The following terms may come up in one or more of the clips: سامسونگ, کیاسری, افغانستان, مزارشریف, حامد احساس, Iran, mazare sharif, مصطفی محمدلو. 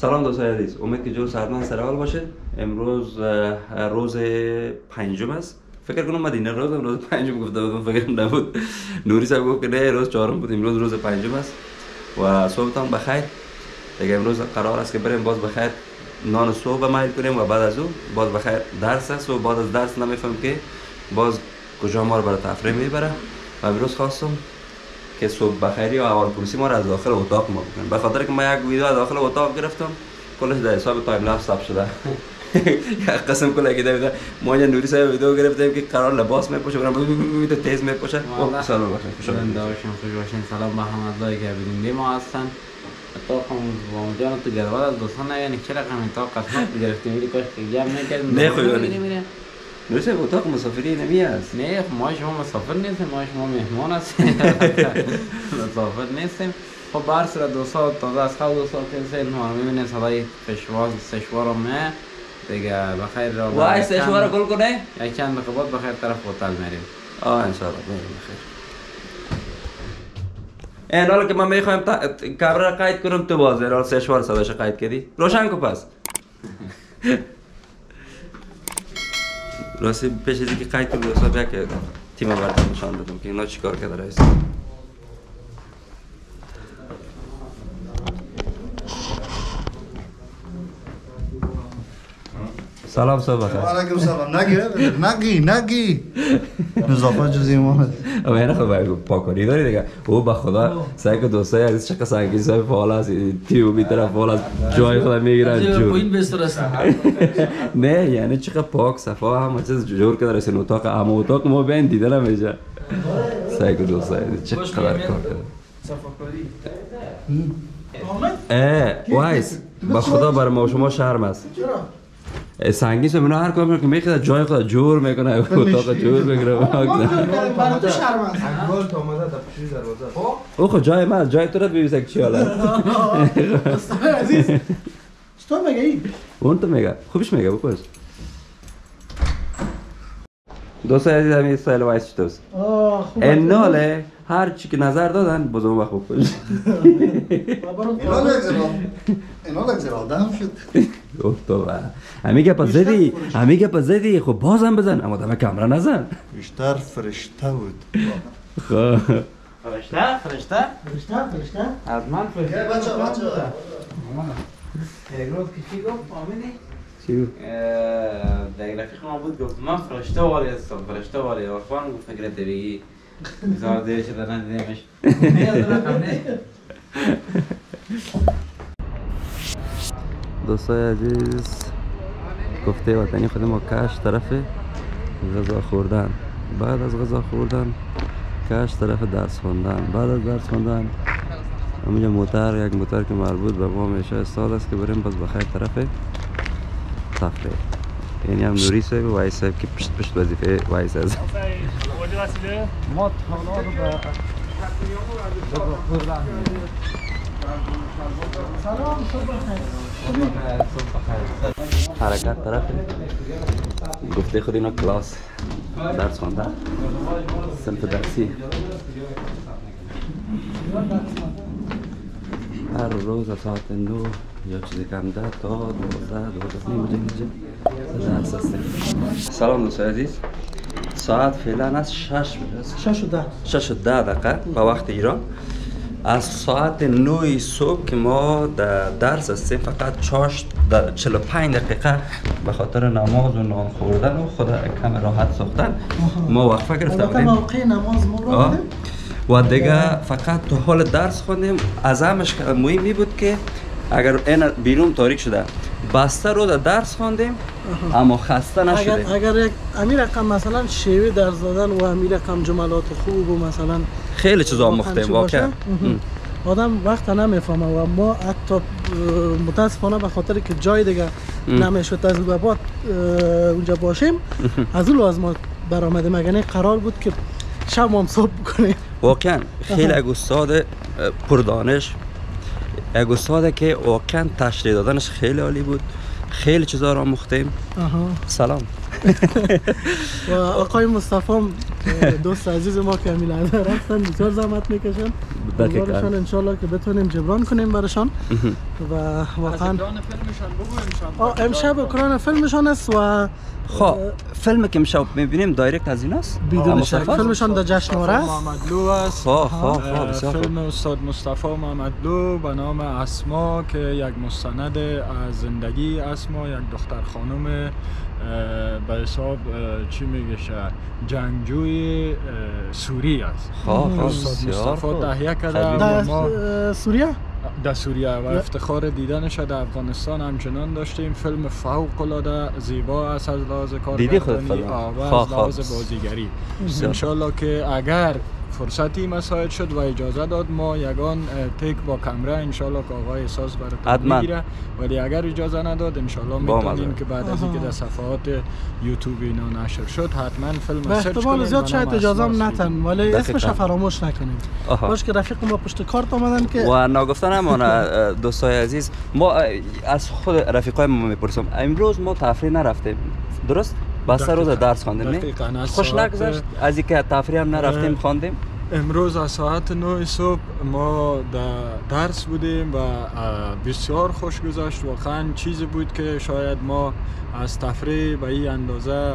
سلام دوستان عزیز، امید که جو سعادتمند سرحال باشه. امروز روز پنجم است. فکر کنم من دینر روز پنجم گفته بودم، فکرم نبود. نوری صاحب گفت که نه روز چهارم بود، امروز روز پنجم است و صبحتان بخیر. دیگه امروز قرار است که بریم باز بخیر نان صبح میل کنیم و بعد از او باز بخیر درس است و بعد از درس نمیفهم که باز کجا ما رو برای تفریح میبره. و امروز خواستم که صبح بخیری و اول پولیسی ما را از داخل اتاق ما بکنن، بخاطر که من یک ویدیو از داخل اتاق گرفتم کلش در حساب تایم لپس ثبت شده. قسم کلا که دیدم ما یه نوری صاحب ویدیو گرفتیم که قرار لباس میپوشه برام تیز میپوشه. سلام باشین، خوش آمدین، خوش باشین. سلام به همه دوستای که ببینیم ما هستن. اتاقمون و جان تو جدول از دوستان یعنی چرا قم اتاق قسمت گرفتیم ولی کاش که جمع نکردیم. نوری صاحب اتاق مسافری نمی است. نه ما شما مسافر نیستیم، ما شما مهمان هستیم. مسافر نیستیم. خب به هر صورت تازه از خود 200 سیل ما رو میبینه صدای پشواز سشوار ما دیگه بخیر را وای سشوار گل کنه یک چند دقیقه بخیر طرف هتل میریم. انشاءالله بریم بخیر. این حالا که من میخوایم کامرا قید کنم تو باز الان سشوار صداش قید کردی روشن کو پس. راستی پیش ازی که قید کنم دوستا بیا که تیم براتون نشان بدم که اینا چیکار کرده رئیس. سلام صبح بخیر. وعلیکم سلام. نگی نظافت جزی محمد او این خود پاکاری داری دیگه. او به خدا سعی که دوستای عزیز چقدر سنگین صاحب فعال هست تیو بی طرف فعال هست جای خدا میگیرن جو این بستر است. نه یعنی چقدر پاک صفا همه چیز جور که در این اتاق همه اتاق ما بین دیده نمیشه. سعی که دوستای عزیز چقدر کار کرده صفاکاری. وایس به خدا بر ما شما شرم است. سنگیس و هر کار میکنه که میخواد جای خدا جور میکنه اتاق جور بگیره. برای تو شرم است گل تو اومده تا پشت دروازه. او خب جای من جای تو رو ببیسه چی حالا استاد عزیز استاد مگه این اون تو مگه خوبش مگه بکش. دوستای عزیز همین استایل وایس چطور است؟ اناله هر چی که نظر دادن بازم وقت بکش. اینا لگزرال دم شد. اوه تو همیگه پس زدی خب بازم بزن اما دمه کامرا نزن. بیشتر فرشته بود. خب فرشته از من فرشته. بچه یک روز که چی گفت آمینی؟ چی گفت؟ در رفیق ما بود گفت من فرشته والی افغان گفت فکرت بگی بزار دیره چه در ندیدیمش نه. دوستای عزیز کوفته وطنی خود ما کاش طرف غذا خوردن، بعد از غذا خوردن کاش طرف درس خواندن، بعد از درس خواندن همونجا موتر یک موتر که مربوط به ما میشه استاد است که بریم باز بخیر طرف تفریح. یعنی هم نوری صاحب و وایس صاحب که پشت وظیفه وایس است. ما تنها رو به خوردن. سلام صبح بخیر. حرکت طرف گفته خود اینا کلاس درس خوانده صنف درسی. هر روز از ساعت 9 یا چیزی کم ده تا 12 درس است. سلام دوستان عزیز، ساعت فعلا از 6 و 10 دقیقه به وقت ایران. از ساعت 9 صبح که ما در درس هستیم فقط 45 دقیقه به خاطر نماز و نان خوردن و خود کم راحت ساختن ما وقفه گرفته بودیم. موقع نماز ما و دیگه فقط تو حال درس خوندیم. از همش مهمی بود که اگر این بیرون تاریک شده بسته رو در درس خواندیم اما خسته نشدیم. اگر یک امیر رقم مثلا شیوه درس دادن و امیر رقم جملات خوب و مثلا خیلی چیزا آموختیم واقعا آدم وقت نمیفهمه و ما حتی متاسفانه به خاطر که جای دیگه نمیشد تجربه بعد اونجا باشیم از اون لازم برآمده مگه قرار بود که شب ما هم صبح بکنیم. واقعا خیلی استاد پردانش، یک استاده که واقعا تشریح دادنش خیلی عالی بود، خیلی چیزا را آموختیم. سلام. و آقای مصطفی دوست عزیز ما که میلادر هستن بسیار زحمت میکشن برایشان انشالله که بتونیم جبران کنیم برایشان و واقعا امشب اکران فیلمشان است و خب فیلم که امشب میبینیم دایرکت از این است بدون شک فیلمشان در جشنواره است فیلم استاد مصطفی محمدلو به نام اسما که یک مستند از زندگی اسما یک دختر خانم به حساب چی میگشه جنگجوی سوری است مصطفی تهیه کرده در سوریه؟ در سوریه و افتخار دیدنش در افغانستان همچنان داشتیم فیلم فوق العاده زیبا است از لحاظ کارگردانی و از لحاظ بازیگری انشالله که اگر فرصتی مساعد شد و اجازه داد ما یگان تیک با کمره انشالله که آقای احساس براتون میگیره ولی اگر اجازه نداد انشالله میتونیم که بعد از اینکه در صفحات یوتیوب اینا نشر شد حتما فیلم سرچ کنیم زیاد شاید اجازه نتن ولی اسمش فراموش نکنیم باش که رفیق ما پشت کارت اومدن که و نگفتن همون دوستای عزیز ما از خود رفیقای ما میپرسم امروز ما تفریح نرفتیم درست بسته روز درس خواندیم نه؟ خوش نگذشت از اینکه تفریح هم نرفتیم خواندیم امروز از ساعت 9 صبح ما در درس بودیم و بسیار خوش گذشت واقعا چیزی بود که شاید ما از تفریح به این اندازه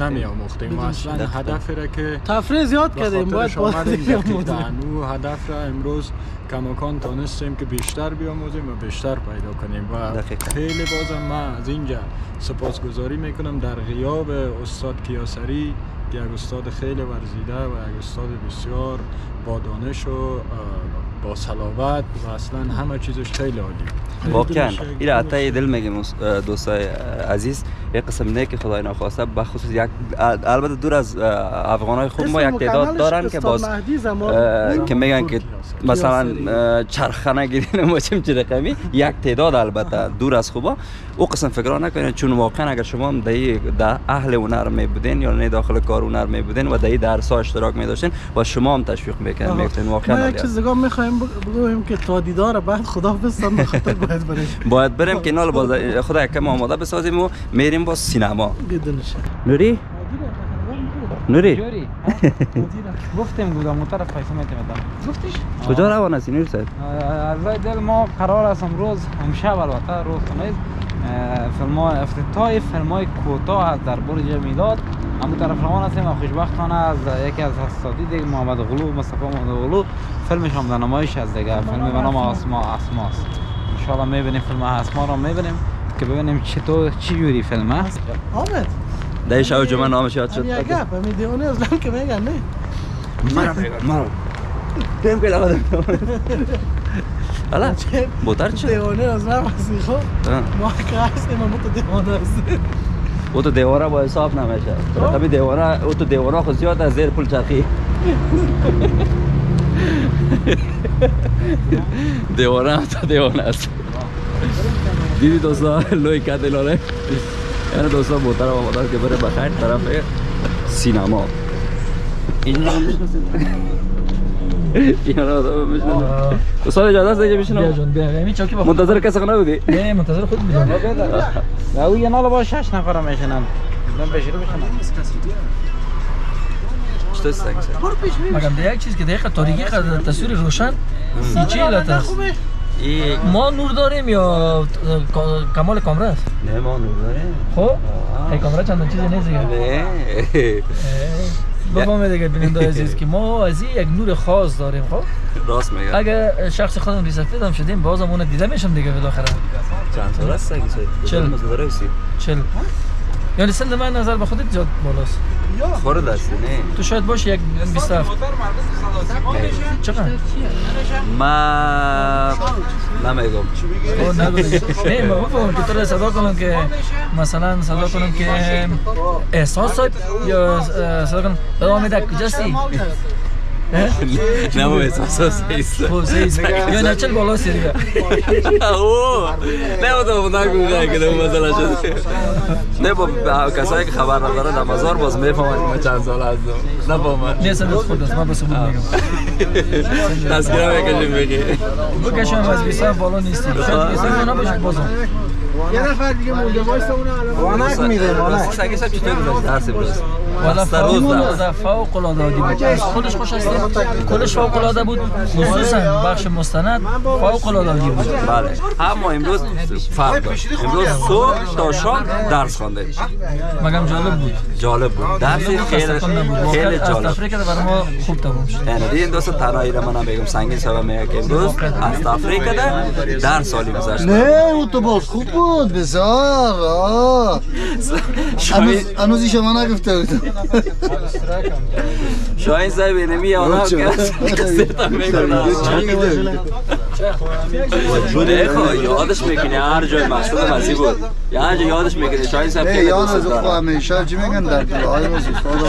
نمی آموختیم اصلا هدفی را که تفریح زیاد کردیم باید دانو هدف را امروز کماکان تانستیم که بیشتر بیاموزیم و بیشتر پیدا کنیم و خیلی بازم من از اینجا سپاسگزاری میکنم در غیاب استاد کیاسری یک استاد خیلی ورزیده و یک استاد بسیار با دانش و با صلابت و اصلا همه چیزش خیلی عالی واقعا این عطای دل میگم دوستای عزیز یک قسم نه که خدای ناخواسته بخصوص یک البته دور از افغانای خود ما یک تعداد دارن که باز که میگن که مثلا چرخه نگیرین ما چه رقمی یک تعداد البته دور از خوبا او قسم فکر نکنین چون واقعا اگر شما هم در اهل هنر می بودین یا نه داخل کار هنر می بودین و در درس ها اشتراک می داشتین و شما هم تشویق میکردین میگفتین واقعا یک چیز دیگه میخوایم بگویم که تا دیدار بعد خدا بستن خاطر باید بریم که نال باز خدا یکم آماده بسازیم و میریم با سینما نوری نوری گفتم گفتم اون طرف پیسه میتونم گفتیش کجا روانه هستی نوری صاحب از دل ما قرار است امروز امشب البته روز خمیز فیلم های افتتاحی فیلم های کوتاه از در برج میلاد همون طرف روان هستیم و خوشبختانه از یکی از اساتید محمد غلو مصطفی محمد غلو فیلمش هم در نمایش از دیگه فیلم به نام اسما است ان شاء الله میبینیم فیلم اسما رو میبینیم که ببینیم چطور چی جوری فیلم است آمد دایش او جمعه نامش یاد شد یک گپ میدونه اصلا که میگن نه مرا بهم که لازم حالا بوتار چه دیوانه از راه بسی خب ما کارس ما مت دیوانه است او تو دیواره با حساب نمیشه رقم دیواره او تو دیواره خود زیاد از زیر پل چرخی دیواره تا دیوانه است دیدی دوستا لوی کده لاره یعنی دوستا بوتار و بوتار که بره بخیر طرف سینما اینا رو میشنم دوستا اجازه دیگه میشنم بیا جون بیا همین چوکی منتظر کسی نبودی نه منتظر خود بودم او یه نالا با 6 نفر میشنم من بشیر میشنم چطور سنگسه مگم ده یک چیز که دقیقه تاریکی تصویر روشن چی علت است ما نور داریم یا کمال کامره است؟ نه ما نور داریم خب؟ کامره چندان چیزی نیست دیگه؟ نه بفهمید دیگه بیننده عزیز که ما از یک نور خاص داریم خب؟ راست میگم اگر شخص خودم ریسفید هم شدیم بازم اون دیده میشم دیگه بالاخره چند سال است سگی چل چل یعنی سن من نظر به خودت زیاد بالاست خورد هستی نه تو شاید باشه یک 27 چقدر؟ ما نمیگم نه ما بفهم که تو را صدا کنم که مثلا صدا کنم که احساس صاحب یا صدا کنم بدام میده کجاستی؟ نه باید احساس هستی خب سیست یا نه چل بالا هستی دیگه اوه نه با تو نگویه که دو مسئله شده نه با کسایی که خبر نداره نمازار باز میفهمن ما چند سال هستم نه با من نیست بس خود است من بس خود میگم تذکره بکشیم بگی بکشم از 27 بالا نیستی شاید 27 نباشید بازم یه نفر دیگه مونده بایسته اونه علامه وانک میده وانک سگه سب چطور بزرست درسی بزرست ولا روز ده فوق العاده بود. خودش خوش است کلش فوق العاده بود، خصوصا بخش مستند فوق العاده بود. بله اما امروز فرق داشت. امروز صبح تا شام درس خواندیم. مگم جالب بود. جالب بود. درس خیلی جالب. افریقا برای ما خوب تمام شد. این دوست تنهایی را منم بگم سنگین سبب میگه که امروز از افریقا در سالی گذشت. نه اون تو باز خوب بود بسار. هنوزی شما نگفته بود. شاید صاحب اینمی آنها کسیتا میکنه شده خواه یادش میکنه هر جای مقصود مزی بود یا هر جای یادش میکنه. شاید صاحب که دوست داره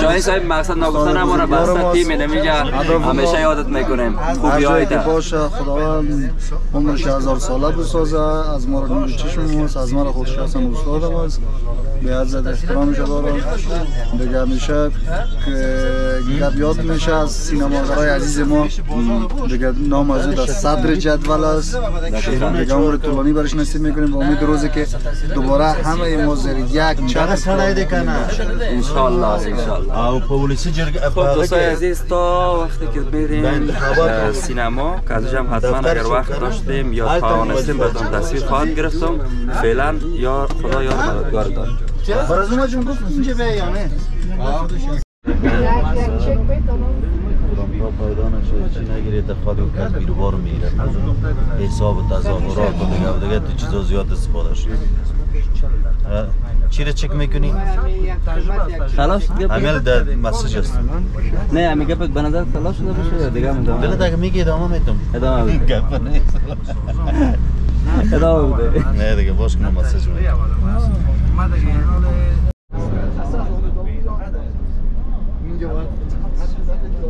شاید صاحب مقصد نگفتن همون را بسته تیم نمیگه همیشه یادت میکنیم خوبی هایتا باشه. خداوند عمرش 1000 ساله بسازه. از ما را نور چشم ماست، از ما را خودش هستم استاد ماست. به عزت احترامش دارم دیگه. همیشه گپ یاد میشه از سینماگرای عزیز ما دیگه. نام از در صدر جدول است. دیگه عمر طولانی برش نصیب میکنیم و امید روزی که دوباره همه ما زیر یک چهره سنایده کنه ان شاء الله. او پولیس دوستای عزیز تا وقتی که بریم سینما که ازم حتما اگر وقت داشتیم یا توانستیم بدون تصویر خواهد گرفتم. فعلا یا خدا یار مددگار داد. برزوما جون گفت اینجا بیا یا نه پیدا نشد چی نگیره اتخاذ و کس بیروبار میره حساب تظاهرات و دیگه تو چیزا زیاد استفاده شد. چی رو چک میکنی؟ خلاص عمل در مسیج است. نه میگه به نظر خلاص شده باشه دیگه میدونم بله دیگه میگه ادامه میدم ادامه گپ نه ادامه بده نه دیگه باش کنم مسیج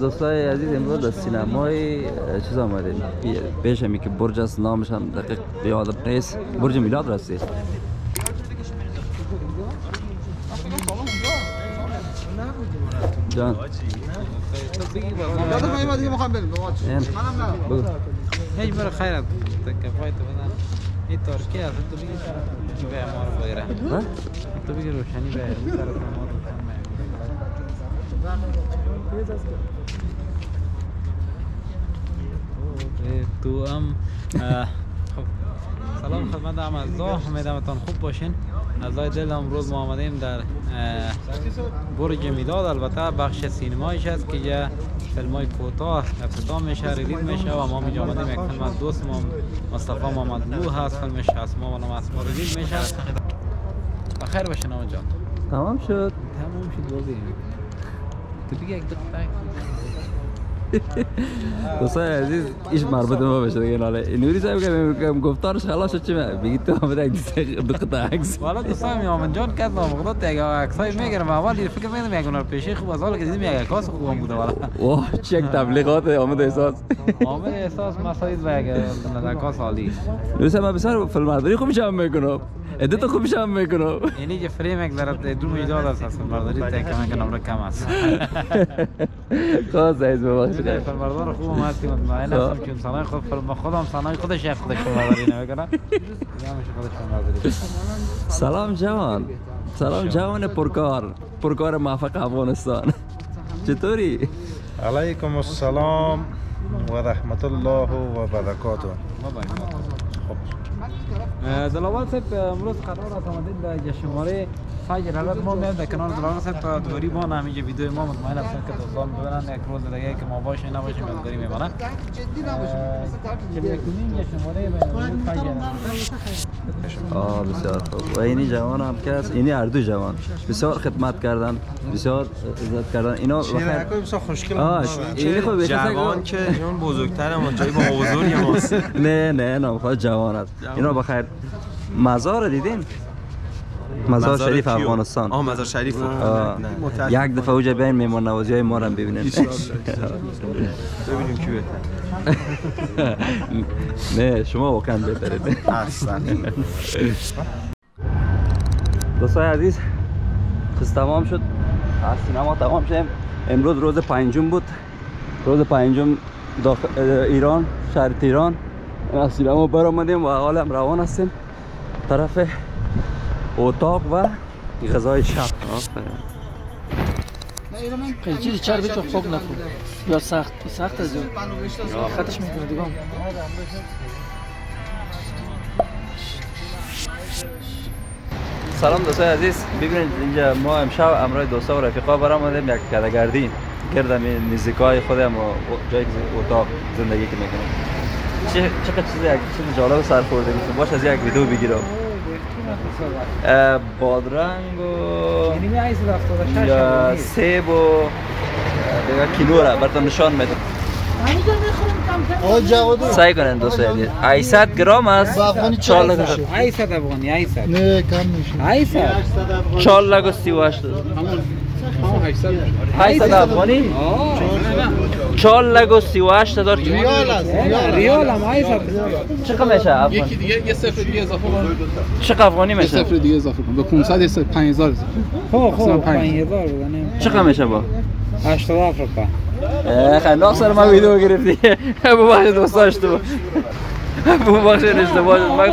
دوستای عزیز امروز در سینمای چیز آمدیم پیش همی که برج است نامش هم دقیق یادم نیست. برج میلاد راستی جان هیچ برای خیرم تکفای تو بدن این ترکیه هست تو بگیر تو به امار بایره تو بگیر روشنی به امار بایره تو هم سلام خدمت هم از دا امیدمتان خوب باشین. از دای دل امروز ما آمدیم در برج میلاد. البته بخش سینمایش است که یه فیلم های کوتاه افتتاح میشه ریلیز میشه و ما میجا آمدیم یک فیلم از دوست ما مصطفی محمدلو هست. فیلمش اسما و نام اسما ریلیز میشه. بخیر باشه نام جان. تمام شد تمام شد بازی تو دیگه یک دقیقه دوستای عزیز ایش مربوط ما بشه دیگه. ناله نوری صاحب که گفتارش خلاص شد چی بگی تو آمده دو قطع عکس والا دوستای میامن جان کردم مغلط اگه عکسای میگیرم اول فکر میکنم یک هنر پیشه خوب از حال که دیدم یک عکاس خوبم بوده والا واه چه تبلیغات آمد احساس آمد احساس مساعد و عکاس عالی. نوری صاحب بسیار فیلم برداری خوبش هم میکنم ادت خوبش هم میکنم یعنی که فریم یک ذره دور ایجاد است فیلم برداری تا که من نمره کم است. خلاص عزیز ببخشید فیلمبردار خوب هم هستی مطمئن هستم چون صنایع خود فیلم خودم صنایع خودش یک خودش فیلمبرداری نمیکنه سلام جوان سلام جوان پرکار پرکار موفق افغانستان چطوری؟ علیکم السلام و رحمت الله و برکاته. دلاوال صاحب امروز قرار است آمدید در جشنواره سعی جلالت. ما میایم در کنار دلاوال صاحب تا دوری ما همینجا ویدیو ما مطمئن هستم که دوستان ببینن. یک روز دیگه که ما باشه نباشیم از داری میمانه جدی نباشیم کنیم جشنواره بینالمللی سعی جلالت. آه بسیار خوب و اینی جوان هم که هست اینی هر دو جوان بسیار خدمت کردن بسیار عزت کردن اینا خوشگل آه جوان که جون بزرگتر ما جای با بزرگ ماست. نه نه نه خود جوان است اینا. بخیر مزار دیدین؟ مزار شریف افغانستان. آه مزار شریف. یک دفعه اوجا بیاین میمان نوازی های ما را ببینیم. ببینیم کی بهتره. نه شما واقعا بهترید. دوستای عزیز قصه تمام شد. از سینما تمام شدیم. امروز روز پنجم بود. روز پنجم ایران، شهر تهران. از سینما برآمدیم و حالا روان هستیم طرف اتاق و غذای شب. چیزی چربی تو خوب نکن یا سخت از اون خطش میکنه دیگه. سلام دوستای عزیز، ببینید اینجا ما امشب امرای دوستا و رفیقا برآمدیم یک کله‌گردی کردم نزدیکای خودم و جایی که اتاق زندگی که میکنم. چقدر چیز جالب سر خوردیم. باش از یک ویدیو بگیرم. بادرنگ و یا سیب و کیلوره براتون نشان میدم. سعی کنن دوستای عزیز 800 گرم است. 800 افغانی. 800 نه کم میشه. 800 438. 800 افغانی 438 هزار ریال هم 800. چقدر میشه افغانی؟ یکی دیگه یه صفر دیگه اضافه کن. چقدر افغانی میشه؟ یه صفر دیگه اضافه کن به 500 5000. خب 5000 بزنیم. چقدر میشه با 80 افریقا؟ خلاص سر ما ویدیو گرفتی. بابا دوستاش تو ببخشید اشتباه شد. ما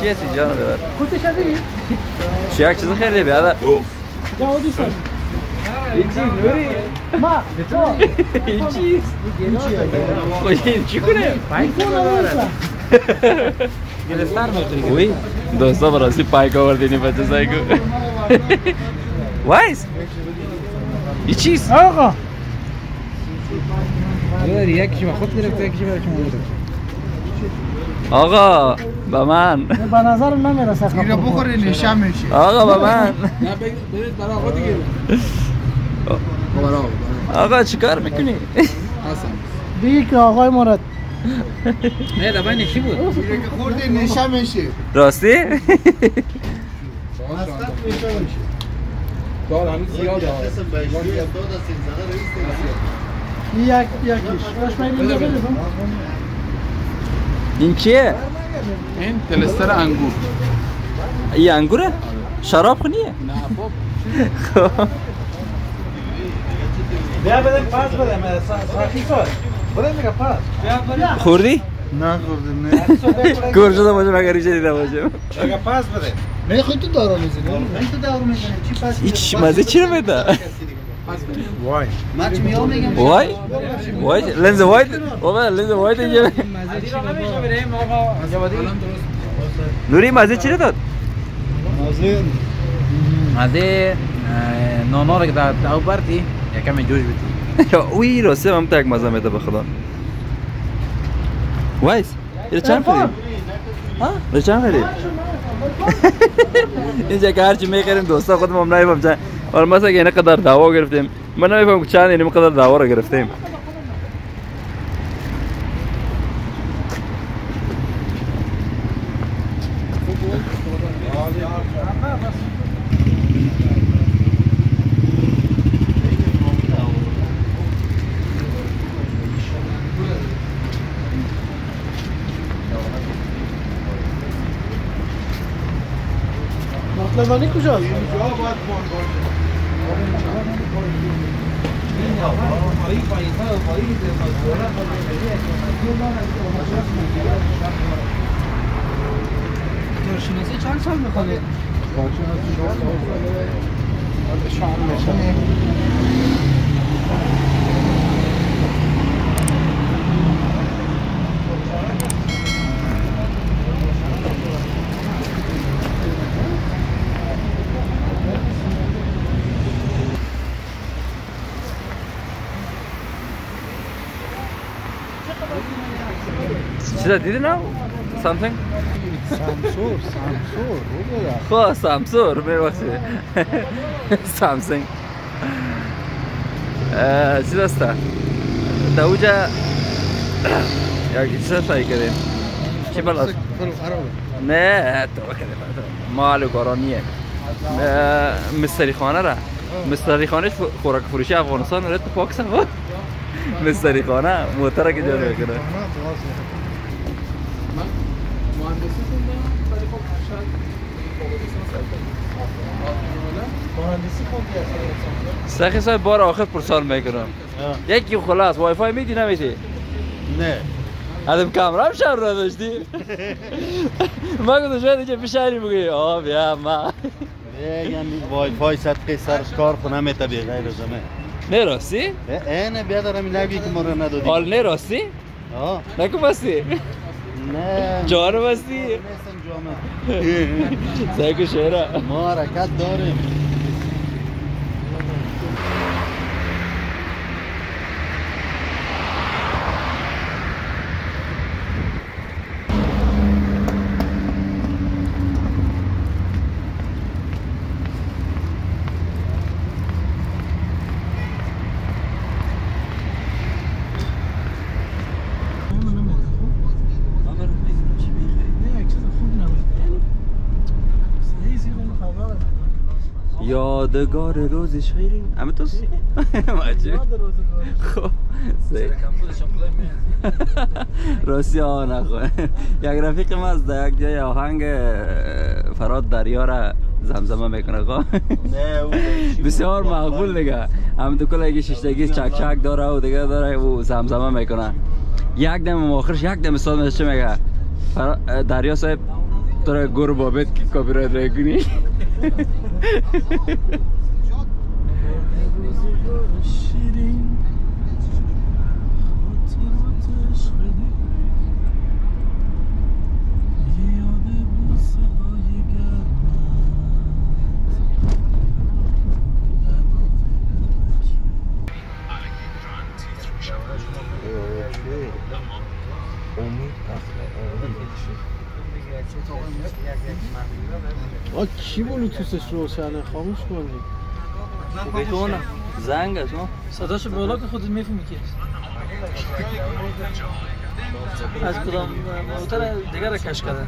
چی هستی جان ببر؟ کوتش شدی؟ چی یک چیز خیلی بیاد. جاودی سر ایچی نوری ما ایچی خوشی چی کنیم؟ پایکا بارد گرفتار میکنی. اوی دوستا براسی پایکا بردینی بچه سایی کو وایس ایچیز آقا یکیشی با خود گرفته یکیشی برای شما گرفته. آقا با من به نظر من میرسه خب میره بخوره نشه میشه. آقا با من نه برید برای آقا دیگه. آقا چیکار میکنی؟ حسن دیگه که آقای مراد نه دبای نشی بود میره که خورده نشه میشه. راستی؟ باید نشه میشه دار همین زیاده. یکیش باش من میده بردم. این چیه؟ این تلستر انگور. این انگوره؟ شراب خونیه؟ نه باب. خب بیا بدم پاس بدم صحیح کار بدم میگه پاس بیا. خوردی؟ نه خوردم. گرجه دم باشم اگر ایجا دیده باشم اگه پاس بده نه خود تو دارو میزنی من تو دارو میزنم. چی پاس بده؟ ایچ مزه چی رو بده؟ وای وای وای لنز وای اوه لنز وای دیگه نوری مزه چی داد؟ مزه نانو را که داد او بردی یکم جوش بیتی اوی راسته هم تک مزه میده به خدا. وایس ایره چند خریم؟ ایره چند خریم؟ اینجا که هرچی میخریم دوستا خودم هم نایبم چند اور مثلا اینه قدر دعوا گرفتیم. من نمیفهم چند اینه قدر دعوا را گرفتیم. مطلبانی کجاست؟ کارشناسی چند سال میخوانید؟ چیزا دیدی نو؟ سامسونگ؟ سامسور خواه سامسور میبخشی سامسونگ چیز هسته؟ در اوجه یک چیز هسته کردیم چی بلا هست؟ نه توبه کردیم ما علو کارانیه مستری خانه را مستری خانه خوراک فروشی افغانستان رد پاکس ها مستری خانه موتر که جا میکنه سخی صاحب بار آخر پرسال میکنم یکی خلاص وای فای میدی نمیدی؟ نه ادم کامرام شهر را داشتی؟ ما گفتم شاید اینجا به شهری بگی آه بیا ما یعنی وای فای صدقه سرش کار خونه میتا بی غیر زمه نه راستی؟ نه بیا دارم این نگی که ما را ندادی حال نه راستی؟ آه نکو بستی؟ نه جارو بستی؟ نه سنجامه سکو شهره ما حرکت داریم یادگار روزش خیرین اما توست؟ ماجه؟ خب راستی ها نخواه یک رفیق ما از در یک جای آهنگ فراد دریا را زمزمه میکنه خواه بسیار مقبول دیگه هم تو کل یک ششتگیز چک چک داره و دیگه داره و زمزمه میکنه یک دم آخرش یک دم استاد میشه چه میگه دریا صاحب تو را گور بابت که کپی رایت رای کنی کی بلوتوسش روشنه خاموش کنی؟ بکنم زنگ از ما صداشو بالا که خودت میفهمی که از کدام موتر دیگر را کش کردن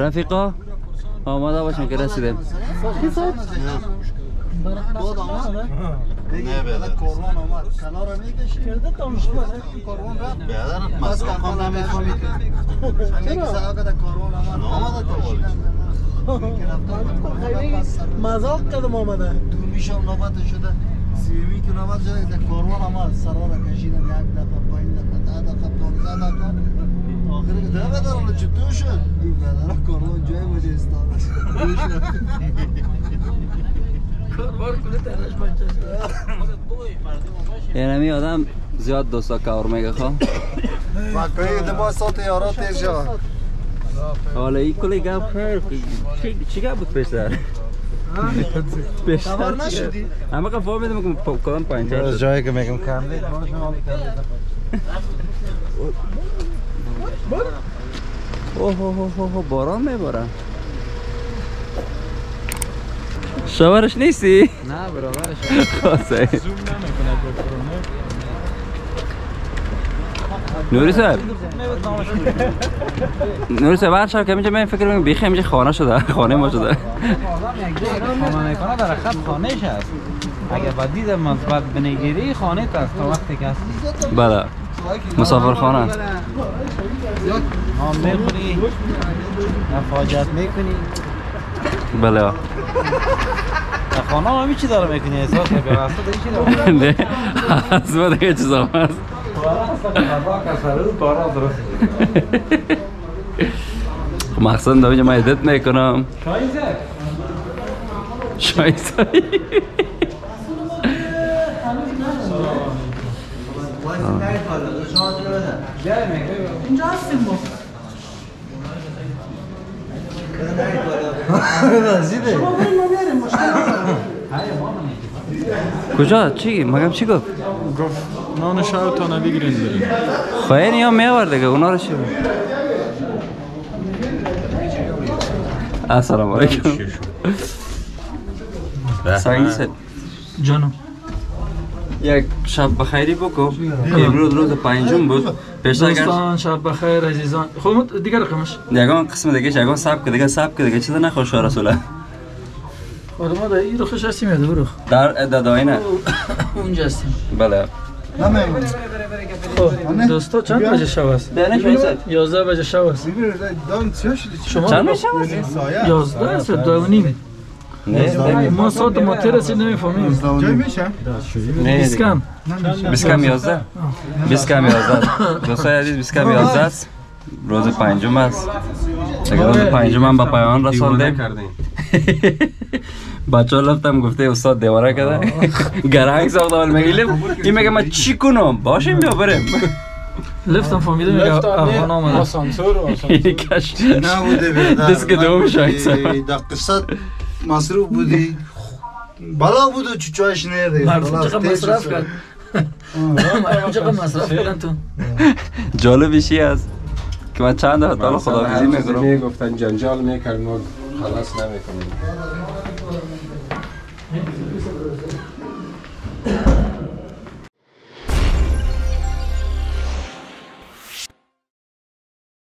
رفیقا آماده باشن که رسیدیم ساخی صاحب؟ نه بیادر کاروان آمد کنار نگشی کرده تامش کاروان رفت بیادرم مزرق هم نمیخوامید همیگه ساقه در کاروان آمد آمده تا مزرق کدم آمده دومیشم نوبت شده سیمی که نوبت شده در کاروان آمد سرها را کشیدم یک دفعه پایین دفعه ده دفعه پانزه دفعه آخری که ده بدر آنه چطور شد؟ این بدر کاروان جای بوده استانه کاروان کلی ترش بچه شد اینمی آدم زیاد دوستا کار میگه خواه مکایی ده باید سات یارا تیر شد حالا این کلی گپ خیر چی گپ بود پیشتر؟ پیشتر چی گپ؟ همه که فاهم میدم که کلم پاینتر شد جایی که میگم کم دید باشم حالی کم دید اوه باران میباره شوهرش نیستی؟ نه برابرش خواسته زوم نمیکنه نوری صاحب نوری صاحب هر شب که اینجا من فکر میکنم بیخی اینجا خانه شده خانه ما شده خانه میکنه در خط خانهش هست اگر با دید مثبت بنگیری خانه هست تا وقتی که هست بله مسافر خانه هم میخوری نفاجت میکنی بله خانم همی چی داره میکنی؟ احساس که به واسطه دیگه نه از ما دیگه چیز هم هست مقصد دارم من ادت میکنم شایزه اینجا هستیم با شما بریم ما بیاریم مشکل کجا؟ چی؟ مگم چی گفت؟ گفت نان شهر تا نوی گرین بریم خواهی نیا میورده که اونا رو چی بریم السلام علیکم سنگی سید جانم یک شب بخیری بکو امروز روز پنجم بود پیشتر دوستان شب بخیر عزیزان خود دیگه رقمش یکان قسم دیگه یکان سب که دیگه سب که دیگه چیز نخوش ها رسوله خود ما در این رو خوش هستیم یا دو در دادایی نه اونجا هستیم بله خب دوستا چند بجه شب است؟ 11 بجه شب است چند بجه شب است؟ 11 است 2:30 نه ما ساعت ما ترسی نمیفهمیم چه میشه؟ بیسکم بیسکم 11 بیسکم 11 دوستای عزیز بیسکم 11 است روز پنجم است اگر روز پنجم هم به پایان رساندیم بچه ها لفتم گفته استاد دیواره کرده گرهنگ ساخته ولی میگیلیم این میگه من چی کنم باشیم یا بریم لفت هم فهمیده میگه افغان آمده آسانسور اینی کش نبوده بیدر دست که دوم شاید ساید دقیقصد مصروف بودی بلا بود و چوچوهش نیرده مردم چقدر مصرف کرد مردم چقدر مصرف کردن تو جالبیشی هست که من چند دفعه خداحافظی میکنم میگفتن جنجال میکرم و خلاص نمیکنم